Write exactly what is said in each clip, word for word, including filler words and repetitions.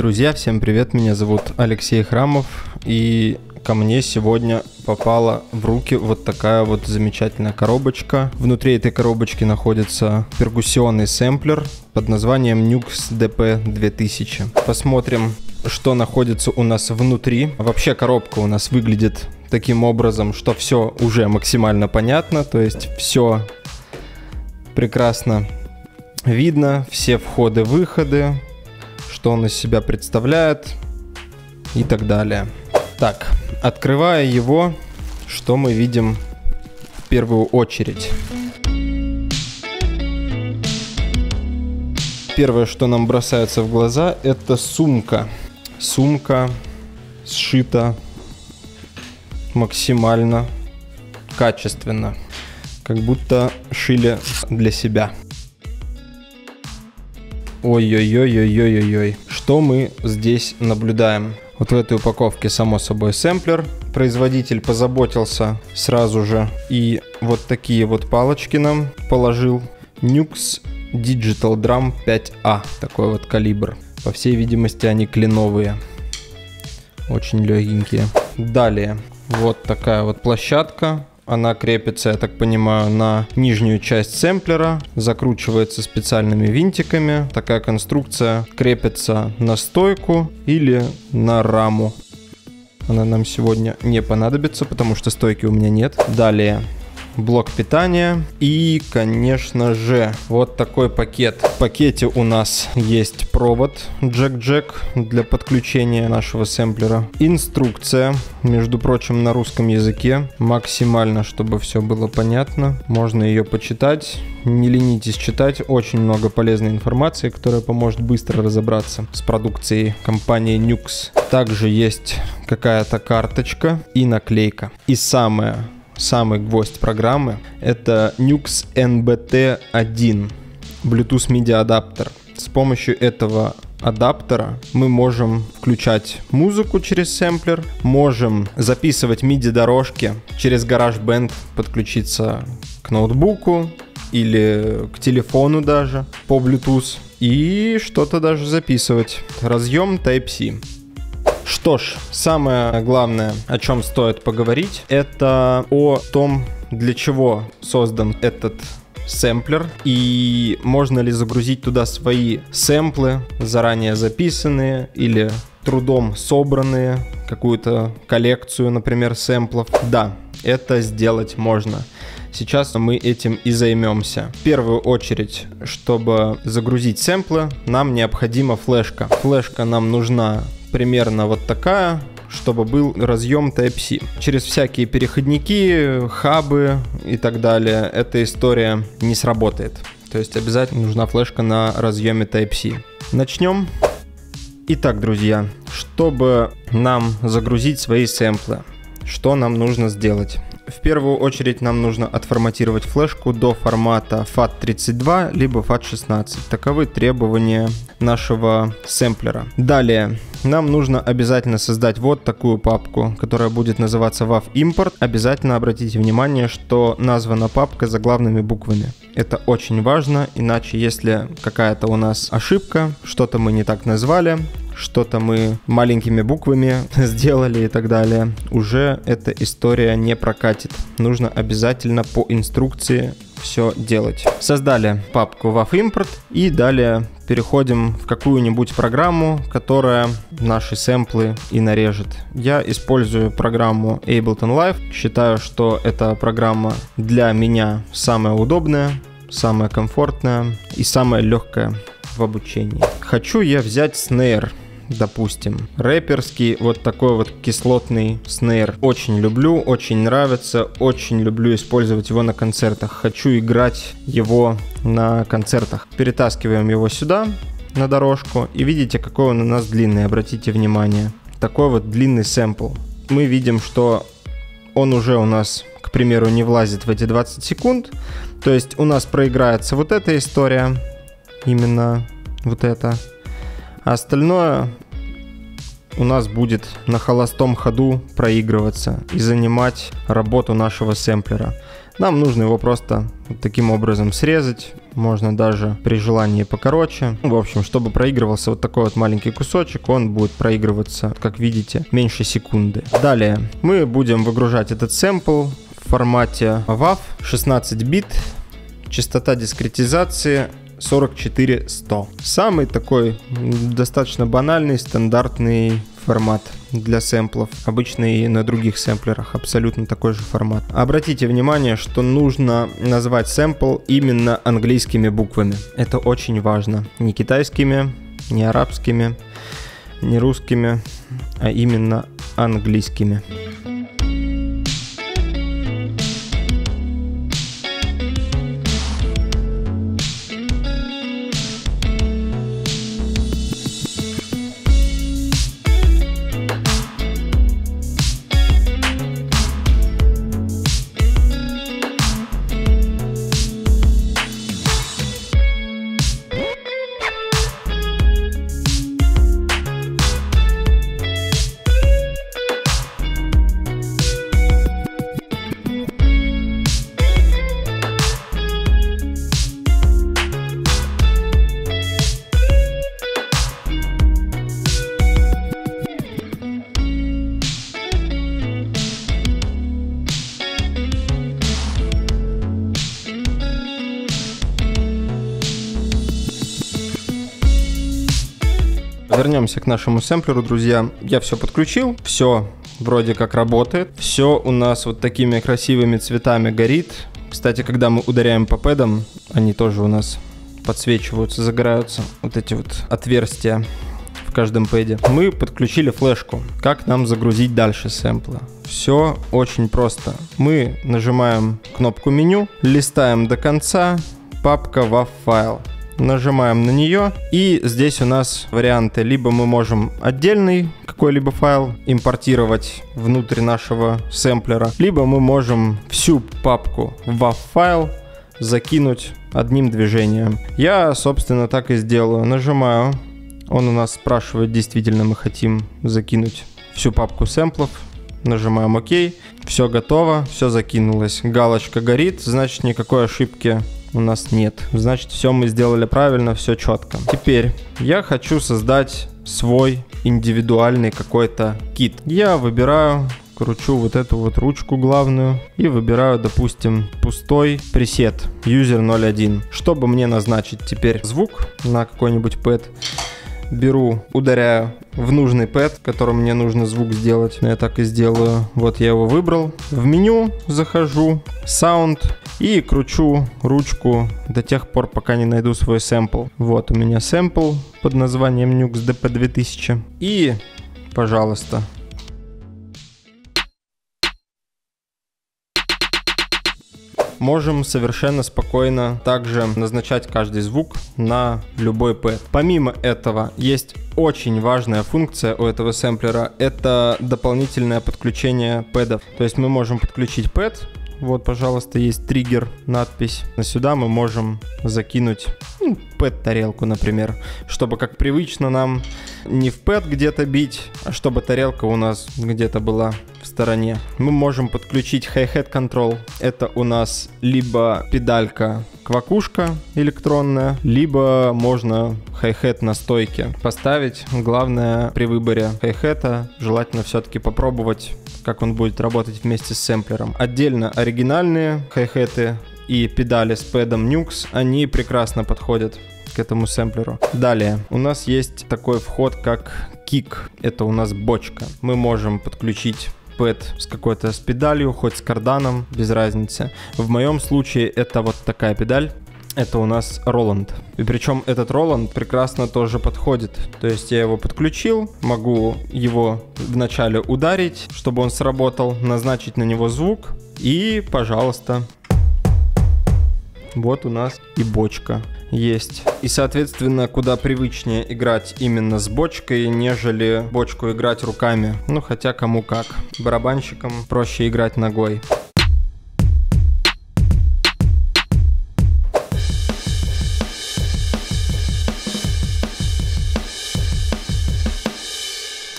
Друзья, всем привет, меня зовут Алексей Храмов, и ко мне сегодня попала в руки вот такая вот замечательная коробочка. Внутри этой коробочки находится перкуссионный сэмплер под названием нукс ди пи две тысячи. Посмотрим, что находится у нас внутри. Вообще коробка у нас выглядит таким образом, что все уже максимально понятно, то есть все прекрасно видно, все входы-выходы, что он из себя представляет и так далее. Так, открывая его, что мы видим в первую очередь? Первое, что нам бросается в глаза, это сумка. Сумка сшита максимально качественно, как будто шили для себя. Ой-ой-ой-ой-ой-ой-ой. Что мы здесь наблюдаем? Вот в этой упаковке, само собой, сэмплер. Производитель позаботился сразу же и вот такие вот палочки нам положил. нукс Digital Drum пять А. Такой вот калибр. По всей видимости, они кленовые. Очень легенькие. Далее. Вот такая вот площадка. Она крепится, я так понимаю, на нижнюю часть сэмплера, закручивается специальными винтиками. Такая конструкция крепится на стойку или на раму. Она нам сегодня не понадобится, потому что стойки у меня нет. Далее блок питания и, конечно же, вот такой пакет. В пакете у нас есть провод джек-джек для подключения нашего сэмплера. Инструкция, между прочим, на русском языке. Максимально, чтобы все было понятно. Можно ее почитать. Не ленитесь читать. Очень много полезной информации, которая поможет быстро разобраться с продукцией компании нукс. Также есть какая-то карточка и наклейка. И самое Самый гвоздь программы — это нукс эн би ти один Bluetooth MIDI адаптер. С помощью этого адаптера мы можем включать музыку через сэмплер, можем записывать миди дорожки через GarageBand, подключиться к ноутбуку или к телефону даже по Bluetooth и что-то даже записывать. Разъем тайп си. Что ж, самое главное, о чем стоит поговорить, это о том, для чего создан этот сэмплер и можно ли загрузить туда свои сэмплы, заранее записанные или трудом собранные, какую-то коллекцию, например, сэмплов. Да, это сделать можно. Сейчас мы этим и займемся. В первую очередь, чтобы загрузить сэмплы, нам необходима флешка. Флешка нам нужна примерно вот такая, чтобы был разъем тайп си. Через всякие переходники, хабы и так далее эта история не сработает. То есть обязательно нужна флешка на разъеме тайп си. Начнем. Итак, друзья, чтобы нам загрузить свои сэмплы, что нам нужно сделать? В первую очередь нам нужно отформатировать флешку до формата фэт тридцать два либо фэт шестнадцать. Таковы требования нашего сэмплера. Далее нам нужно обязательно создать вот такую папку, которая будет называться wav import. Обязательно обратите внимание, что названа папка заглавными буквами. Это очень важно, иначе если какая-то у нас ошибка, что-то мы не так назвали, что-то мы маленькими буквами сделали и так далее, уже эта история не прокатит. Нужно обязательно по инструкции все делать. Создали папку wav import и далее переходим в какую-нибудь программу, которая наши сэмплы и нарежет. Я использую программу Ableton Live. Считаю, что эта программа для меня самая удобная, самая комфортная и самая легкая в обучении. Хочу я взять снейр, допустим, рэперский, вот такой вот кислотный снейр. Очень люблю, очень нравится, очень люблю использовать его на концертах. Хочу играть его на концертах. Перетаскиваем его сюда, на дорожку, и видите, какой он у нас длинный, обратите внимание. Такой вот длинный сэмпл. Мы видим, что он уже у нас, к примеру, не влазит в эти двадцать секунд. То есть у нас проиграется вот эта история, именно вот это. А остальное у нас будет на холостом ходу проигрываться и занимать работу нашего сэмплера. Нам нужно его просто вот таким образом срезать. Можно даже при желании покороче. В общем, чтобы проигрывался вот такой вот маленький кусочек, он будет проигрываться, как видите, меньше секунды. Далее мы будем выгружать этот сэмпл в формате вав, шестнадцать бит, частота дискретизации сорок четыре сто. Самый такой достаточно банальный, стандартный формат для сэмплов. Обычно и на других сэмплерах абсолютно такой же формат. Обратите внимание, что нужно назвать сэмпл именно английскими буквами. Это очень важно. Не китайскими, не арабскими, не русскими, а именно английскими. Вернемся к нашему сэмплеру, друзья. Я все подключил, все вроде как работает. Все у нас вот такими красивыми цветами горит. Кстати, когда мы ударяем по пэдам, они тоже у нас подсвечиваются, загораются вот эти вот отверстия в каждом пэде. Мы подключили флешку. Как нам загрузить дальше сэмплы? Все очень просто. Мы нажимаем кнопку меню, листаем до конца, папка WAV файл. Нажимаем на нее, и здесь у нас варианты. Либо мы можем отдельный какой-либо файл импортировать внутрь нашего сэмплера, либо мы можем всю папку WAV файл закинуть одним движением. Я, собственно, так и сделаю. Нажимаю, он у нас спрашивает, действительно мы хотим закинуть всю папку сэмплов. Нажимаем ОК, все готово, все закинулось. Галочка горит, значит никакой ошибки у нас нет. Значит, все мы сделали правильно, все четко. Теперь я хочу создать свой индивидуальный какой-то кит. Я выбираю, кручу вот эту вот ручку главную и выбираю, допустим, пустой пресет юзер ноль один. Чтобы мне назначить теперь звук на какой-нибудь пэд, беру, ударяю в нужный пэд, которым мне нужно звук сделать. Я так и сделаю. Вот я его выбрал. В меню захожу, саунд, и кручу ручку до тех пор, пока не найду свой сэмпл. Вот у меня сэмпл под названием нюкс ди пи две тысячи. И, пожалуйста. Можем совершенно спокойно также назначать каждый звук на любой пэд. Помимо этого, есть очень важная функция у этого сэмплера. Это дополнительное подключение пэдов. То есть мы можем подключить пэд. Вот, пожалуйста, есть триггер, надпись. Сюда мы можем закинуть, ну, пэд-тарелку, например. Чтобы, как привычно нам, не в пэд где-то бить, а чтобы тарелка у нас где-то была в стороне. Мы можем подключить hi-hat control. Это у нас либо педалька квакушка электронная, либо можно хай-хэт на стойке поставить. Главное при выборе хай-хэта желательно все-таки попробовать, как он будет работать вместе с сэмплером. Отдельно оригинальные хай-хэты и педали с пэдом нюкс, они прекрасно подходят к этому сэмплеру. Далее у нас есть такой вход, как кик. Это у нас бочка. Мы можем подключить пэд с какой-то с педалью, хоть с карданом, без разницы. В моем случае это вот такая педаль. Это у нас Roland. И причем этот Roland прекрасно тоже подходит. То есть я его подключил, могу его вначале ударить, чтобы он сработал, назначить на него звук. И, пожалуйста, вот у нас и бочка есть. И, соответственно, куда привычнее играть именно с бочкой, нежели бочку играть руками. Ну, хотя кому как. Барабанщикам проще играть ногой.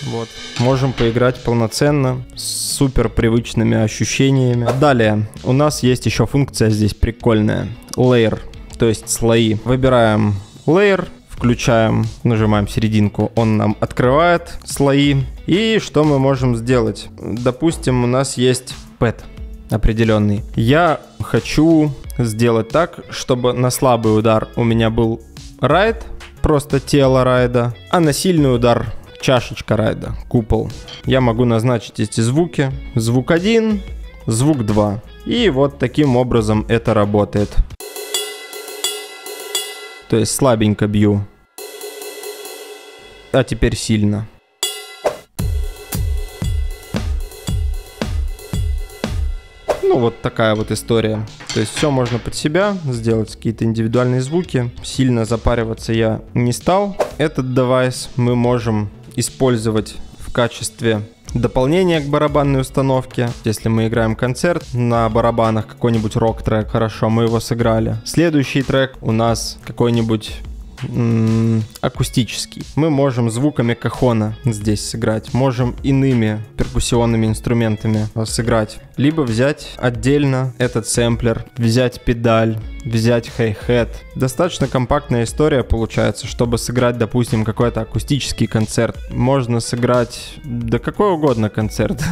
Вот. можем поиграть полноценно с супер привычными ощущениями. А далее у нас есть еще функция здесь прикольная. Layer, то есть слои. Выбираем Layer, включаем, нажимаем серединку, он нам открывает слои. И что мы можем сделать? Допустим, у нас есть Pad определенный. Я хочу сделать так, чтобы на слабый удар у меня был райд, просто тело райда, а на сильный удар чашечка райда, купол. Я могу назначить эти звуки. Звук один, звук два. И вот таким образом это работает. То есть слабенько бью. А теперь сильно. Ну вот такая вот история. То есть все можно под себя, сделать какие-то индивидуальные звуки. Сильно запариваться я не стал. Этот девайс мы можем использовать в качестве дополнение к барабанной установке. Если мы играем концерт на барабанах, какой-нибудь рок-трек, хорошо, мы его сыграли. Следующий трек у нас какой-нибудь акустический. Мы можем звуками кахона здесь сыграть, можем иными перкуссионными инструментами сыграть. Либо взять отдельно этот сэмплер, взять педаль, взять хай-хэт. Достаточно компактная история получается, чтобы сыграть, допустим, какой-то акустический концерт. Можно сыграть да какой угодно концерт.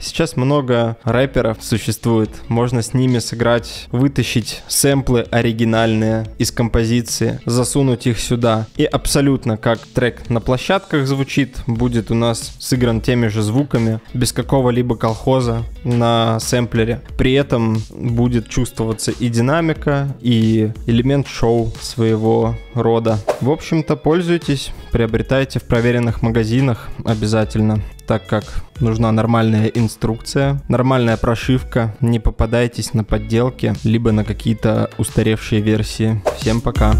Сейчас много рэперов существует. Можно с ними сыграть, вытащить сэмплы оригинальные из композиции, засунуть их сюда. И абсолютно как трек на площадках звучит, будет у нас сыгран теми же звуками, без какого-либо колхоза на сэмплере. При этом будет чувствоваться и динамика, и элемент шоу своего рода. В общем-то, пользуйтесь, приобретайте в проверенных магазинах обязательно, так как нужна нормальная инструкция, нормальная прошивка. Не попадайтесь на подделки, либо на какие-то устаревшие версии. Всем пока!